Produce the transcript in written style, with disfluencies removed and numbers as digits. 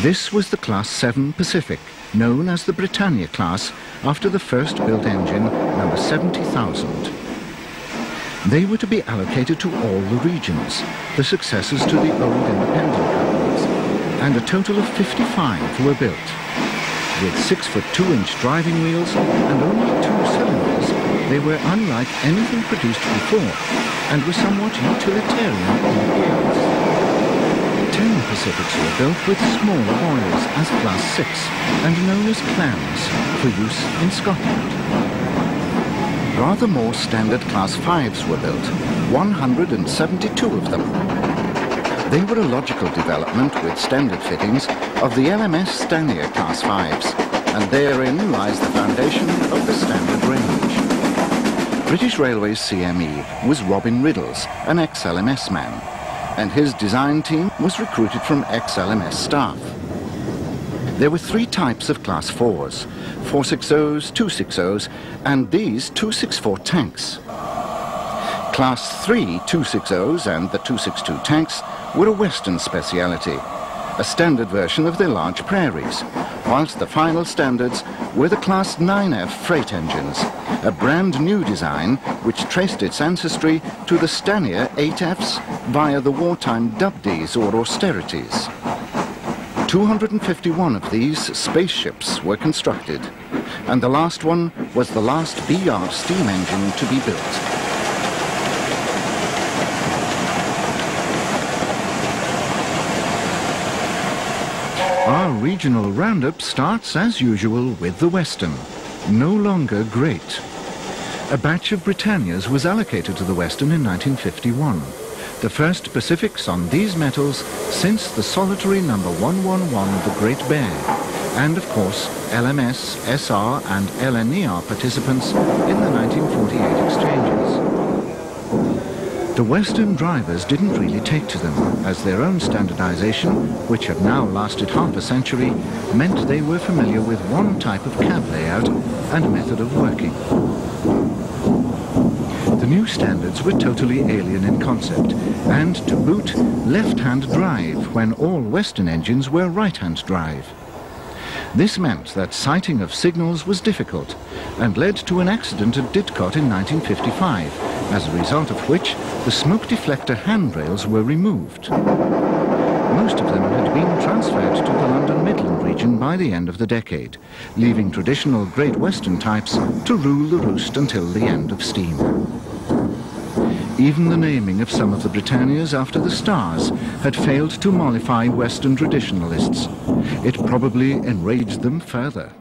This was the Class 7 Pacific, known as the Britannia class, after the first built engine, number 70,000. They were to be allocated to all the regions, the successors to the old independent companies, and a total of 55 were built. With 6'2" driving wheels and only 2 cylinders, they were unlike anything produced before, and were somewhat utilitarian in appearance. 10 Pacifics were built with smaller boilers as Class 6, and known as clams, for use in Scotland. Rather more standard Class 5s were built, 172 of them. They were a logical development with standard fittings of the LMS Stanier Class 5s, and therein lies the foundation of the standard range. British Railways CME was Robin Riddles, an ex-LMS man, and his design team was recruited from ex-LMS staff. There were 3 types of Class 4s, 460s, 260s, and these 264 tanks. Class 3 260s and the 262 tanks were a Western speciality, a standard version of their large prairies, whilst the final standards were the Class 9F freight engines, a brand new design which traced its ancestry to the Stanier 8Fs via the wartime WDs or Austerities. 251 of these spaceships were constructed, and the last one was the last BR steam engine to be built. Our regional roundup starts, as usual, with the Western, no longer great. A batch of Britannias was allocated to the Western in 1951. The first Pacifics on these metals since the solitary number 111 of the Great Bear, and of course LMS, SR and LNER participants in the 1948 exchanges. The Western drivers didn't really take to them, as their own standardization, which had now lasted half a century, meant they were familiar with one type of cab layout and method of working. The new standards were totally alien in concept, and to boot, left-hand drive when all Western engines were right-hand drive. This meant that sighting of signals was difficult, and led to an accident at Didcot in 1955, as a result of which the smoke deflector handrails were removed. Most of them had been transferred to the London Midland region by the end of the decade, leaving traditional Great Western types to rule the roost until the end of steam. Even the naming of some of the Britannias after the stars had failed to mollify Western traditionalists. It probably enraged them further.